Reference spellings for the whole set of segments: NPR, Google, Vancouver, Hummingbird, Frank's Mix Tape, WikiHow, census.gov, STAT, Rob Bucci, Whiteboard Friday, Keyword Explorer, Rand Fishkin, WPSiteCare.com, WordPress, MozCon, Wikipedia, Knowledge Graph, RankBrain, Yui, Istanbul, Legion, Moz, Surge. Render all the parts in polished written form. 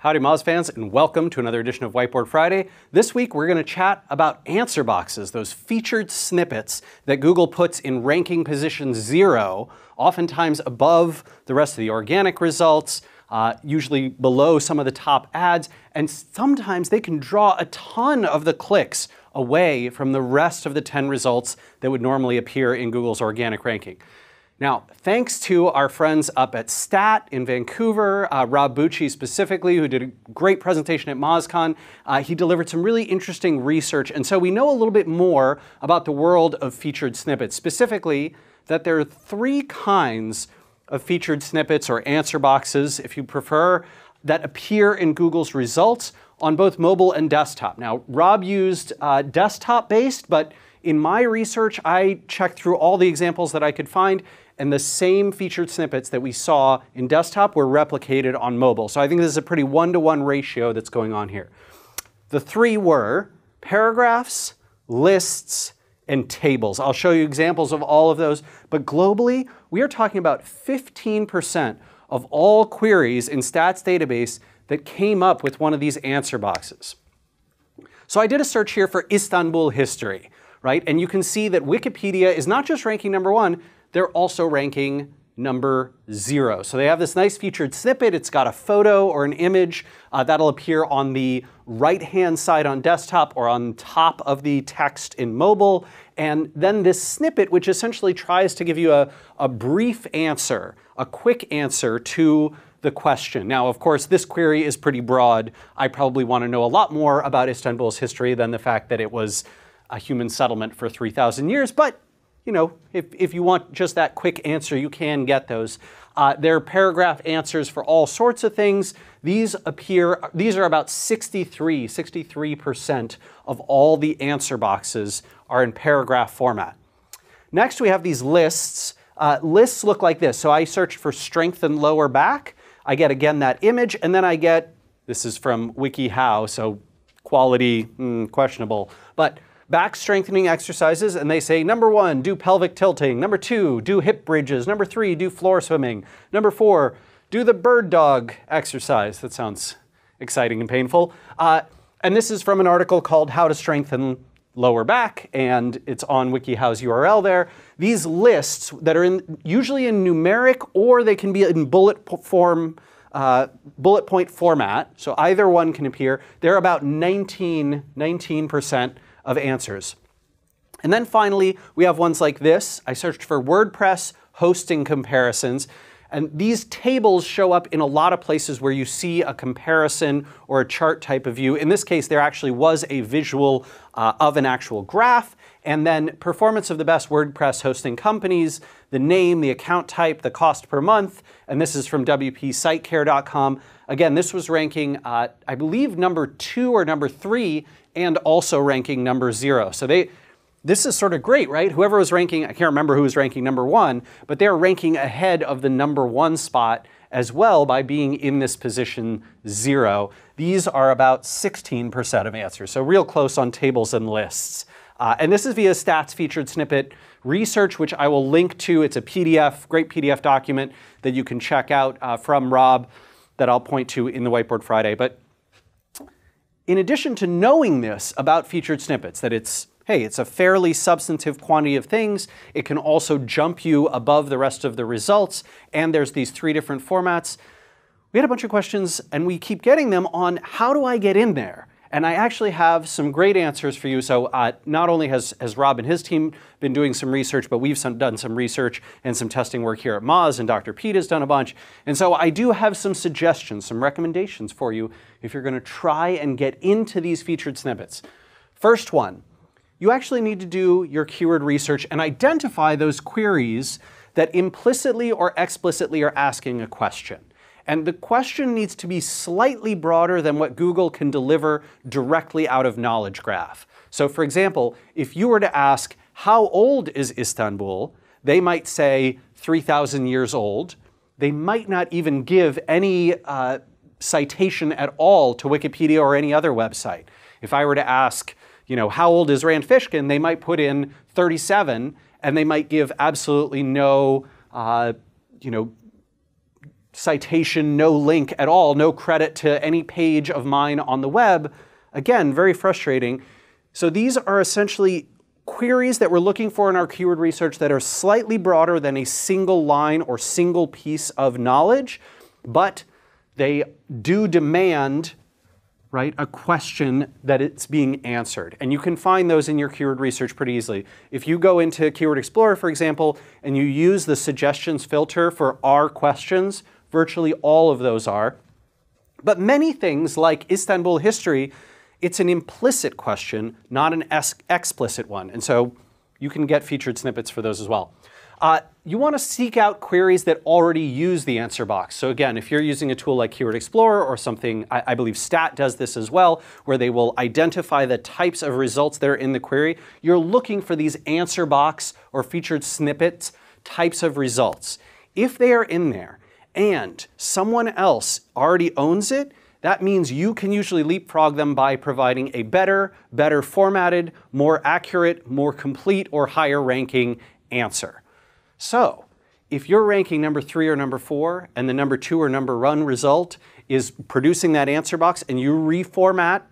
Howdy Moz fans, and welcome to another edition of Whiteboard Friday. This week we're going to chat about answer boxes, those featured snippets that Google puts in ranking position 0, oftentimes above the rest of the organic results, usually below some of the top ads, and sometimes they can draw a ton of the clicks away from the rest of the 10 results that would normally appear in Google's organic ranking. Now, thanks to our friends up at STAT in Vancouver, Rob Bucci specifically, who did a great presentation at MozCon, he delivered some really interesting research. And so we know a little bit more about the world of featured snippets, specifically that there are 3 kinds of featured snippets, or answer boxes, if you prefer, that appear in Google's results on both mobile and desktop. Now, Rob used desktop-based, but in my research, I checked through all the examples that I could find, and the same featured snippets that we saw in desktop were replicated on mobile. So I think this is a pretty one-to-one ratio that's going on here. The 3 were paragraphs, lists, and tables. I'll show you examples of all of those, but globally, we are talking about 15% of all queries in STAT's database that came up with one of these answer boxes. So I did a search here for Istanbul history, right? And you can see that Wikipedia is not just ranking #1, they're also ranking #0. So they have this nice featured snippet. It's got a photo or an image that'll appear on the right-hand side on desktop or on top of the text in mobile. And then this snippet, which essentially tries to give you a brief answer, a quick answer to the question. Now, of course, this query is pretty broad. I probably want to know a lot more about Istanbul's history than the fact that it was a human settlement for 3,000 years, but you know, if you want just that quick answer, you can get those. There are paragraph answers for all sorts of things. These are about 63% of all the answer boxes are in paragraph format. Next, we have these lists. Lists look like this. So I search for strength and lower back. I get, again, that image, and then I get, this is from WikiHow, so quality, questionable, but back strengthening exercises, and they say, #1, do pelvic tilting. #2, do hip bridges. #3, do floor swimming. #4, do the bird dog exercise. That sounds exciting and painful. And this is from an article called How to Strengthen Lower Back, and it's on WikiHow's URL there. These lists that are usually in numeric, or they can be in bullet point format, so either one can appear. They're about 19% of answers. And then finally, we have ones like this. I searched for WordPress hosting comparisons, and these tables show up in a lot of places where you see a comparison or a chart type of view. In this case, there actually was a visual of an actual graph, and then performance of the best WordPress hosting companies, the name, the account type, the cost per month, and this is from WPSiteCare.com. Again, this was ranking, I believe, #2 or #3, and also ranking #0. So this is sort of great, right? Whoever was ranking, I can't remember who was ranking #1, but they're ranking ahead of the #1 spot as well by being in this position 0. These are about 16% of answers, so real close on tables and lists. And this is via STAT's featured snippet research, which I will link to. It's a PDF, great PDF document that you can check out from Rob that I'll point to in the Whiteboard Friday. But in addition to knowing this about featured snippets, that it's, hey, it's a fairly substantive quantity of things, it can also jump you above the rest of the results, and there's these 3 different formats. We had a bunch of questions, and we keep getting them on how do I get in there? And I actually have some great answers for you. So not only has Rob and his team been doing some research, but we've done some research and some testing work here at Moz, and Dr. Pete has done a bunch. And so I do have some suggestions, some recommendations for you if you're going to try and get into these featured snippets. First one, you actually need to do your keyword research and identify those queries that implicitly or explicitly are asking a question. And the question needs to be slightly broader than what Google can deliver directly out of Knowledge Graph. So for example, if you were to ask, how old is Istanbul? They might say 3,000 years old. They might not even give any citation at all to Wikipedia or any other website. If I were to ask, you know, how old is Rand Fishkin? They might put in 37, and they might give absolutely no, citation, no link at all, no credit to any page of mine on the web. Again, very frustrating. So these are essentially queries that we're looking for in our keyword research that are slightly broader than a single line or single piece of knowledge, but they do demand, right, a question that it's being answered. And you can find those in your keyword research pretty easily. If you go into Keyword Explorer, for example, and you use the suggestions filter for R questions, virtually all of those are. But many things like Istanbul history, it's an implicit question, not an explicit one. And so you can get featured snippets for those as well. You want to seek out queries that already use the answer box. So again, if you're using a tool like Keyword Explorer or something, I believe STAT does this as well, where they will identify the types of results that are in the query, you're looking for these answer box or featured snippets types of results. If they are in there and someone else already owns it, that means you can usually leapfrog them by providing a better formatted, more accurate, more complete, or higher ranking answer. So if you're ranking number 3 or number 4 and the number 2 or number 1 result is producing that answer box and you reformat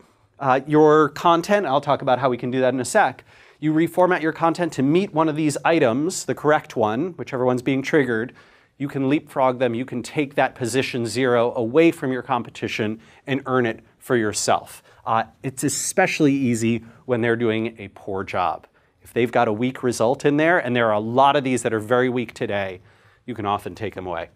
your content, I'll talk about how we can do that in a sec, you reformat your content to meet one of these items, the correct one, whichever one's being triggered, you can leapfrog them, you can take that position 0 away from your competition and earn it for yourself. It's especially easy when they're doing a poor job. If they've got a weak result in there, and there are a lot of these that are very weak today, you can often take them away.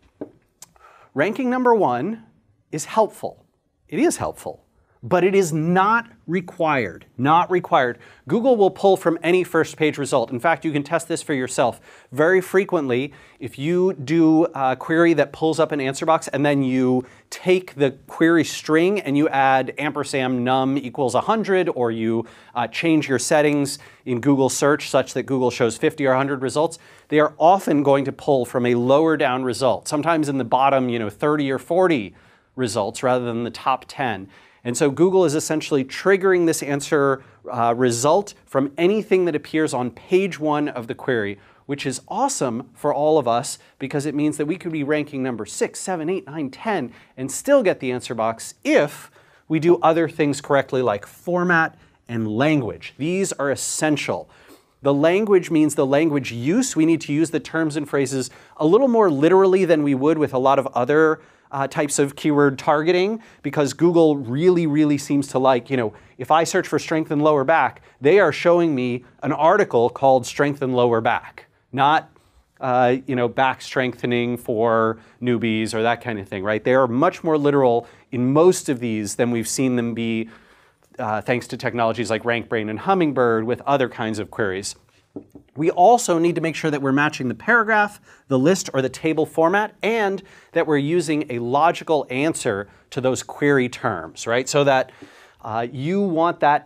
Ranking number 1 is helpful. It is helpful, but it is not required, not required. Google will pull from any first page result. In fact, you can test this for yourself. Very frequently, if you do a query that pulls up an answer box and then you take the query string and you add ampersand num equals 100, or you change your settings in Google search such that Google shows 50 or 100 results, they are often going to pull from a lower down result, sometimes in the bottom, 30 or 40 results rather than the top 10. And so Google is essentially triggering this answer result from anything that appears on page 1 of the query, which is awesome for all of us because it means that we could be ranking number 6, 7, 8, 9, 10 and still get the answer box if we do other things correctly like format and language. These are essential. The language means the language use. We need to use the terms and phrases a little more literally than we would with a lot of other types of keyword targeting, because Google really seems to like, if I search for strength and lower back, they are showing me an article called strength and lower back, not, back strengthening for newbies or that kind of thing, right? They are much more literal in most of these than we've seen them be, thanks to technologies like RankBrain and Hummingbird with other kinds of queries. We also need to make sure that we're matching the paragraph, the list, or the table format, and that we're using a logical answer to those query terms, right? So that you want that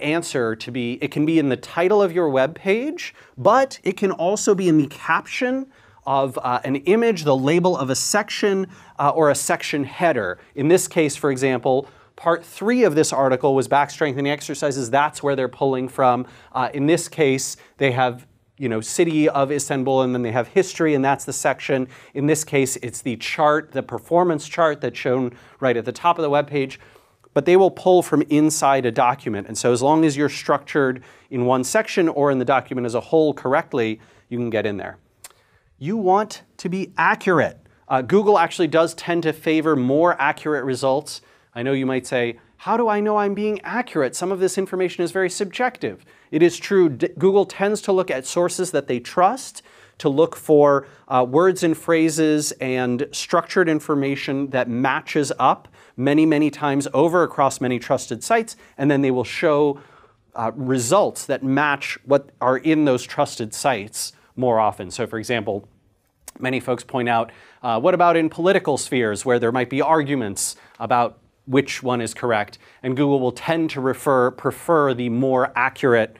answer to be, it can be in the title of your web page, but it can also be in the caption of an image, the label of a section, or a section header. In this case, for example, Part 3 of this article was back strengthening exercises. That's where they're pulling from. In this case, they have, city of Istanbul, and then they have history, and that's the section. In this case, it's the chart, the performance chart that's shown right at the top of the web page. But they will pull from inside a document. And so as long as you're structured in one section or in the document as a whole correctly, you can get in there. You want to be accurate. Google actually does tend to favor more accurate results. I know you might say, how do I know I'm being accurate? Some of this information is very subjective. It is true. Google tends to look at sources that they trust, to look for words and phrases and structured information that matches up many times over across many trusted sites, and then they will show results that match what are in those trusted sites more often. So for example, many folks point out, what about in political spheres where there might be arguments about which one is correct, and Google will tend to prefer the more accurate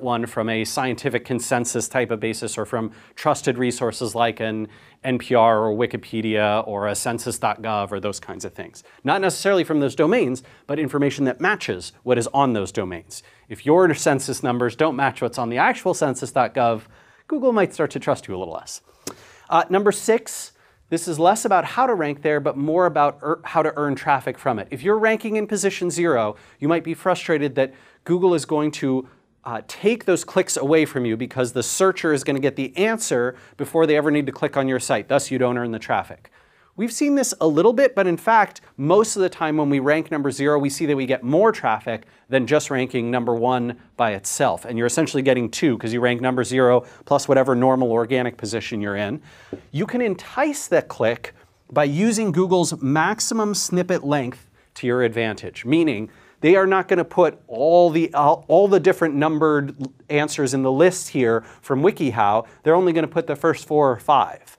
one from a scientific consensus type of basis, or from trusted resources like an NPR or Wikipedia or a census.gov or those kinds of things. Not necessarily from those domains, but information that matches what is on those domains. If your census numbers don't match what's on the actual census.gov, Google might start to trust you a little less. Number 6, This is less about how to rank there, but more about how to earn traffic from it. If you're ranking in position 0, you might be frustrated that Google is going to take those clicks away from you because the searcher is going to get the answer before they ever need to click on your site. Thus, you don't earn the traffic. We've seen this a little bit, but in fact, most of the time when we rank number 0, we see that we get more traffic than just ranking number 1 by itself. And you're essentially getting 2 because you rank number 0 plus whatever normal organic position you're in. You can entice that click by using Google's maximum snippet length to your advantage, meaning they are not going to put all the different numbered answers in the list here from WikiHow. They're only going to put the first 4 or 5.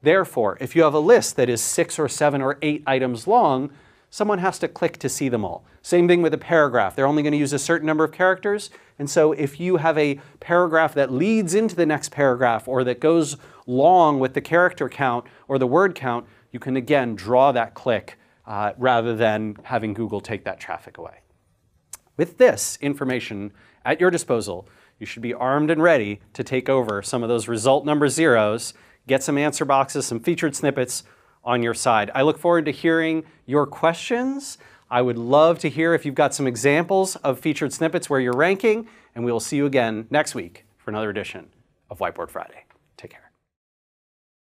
Therefore, if you have a list that is 6 or 7 or 8 items long, someone has to click to see them all. Same thing with a paragraph. They're only going to use a certain number of characters. And so if you have a paragraph that leads into the next paragraph or that goes long with the character count or the word count, you can again draw that click rather than having Google take that traffic away. With this information at your disposal, you should be armed and ready to take over some of those result number 0s, get some answer boxes, some featured snippets on your side. I look forward to hearing your questions. I would love to hear if you've got some examples of featured snippets where you're ranking, and we will see you again next week for another edition of Whiteboard Friday.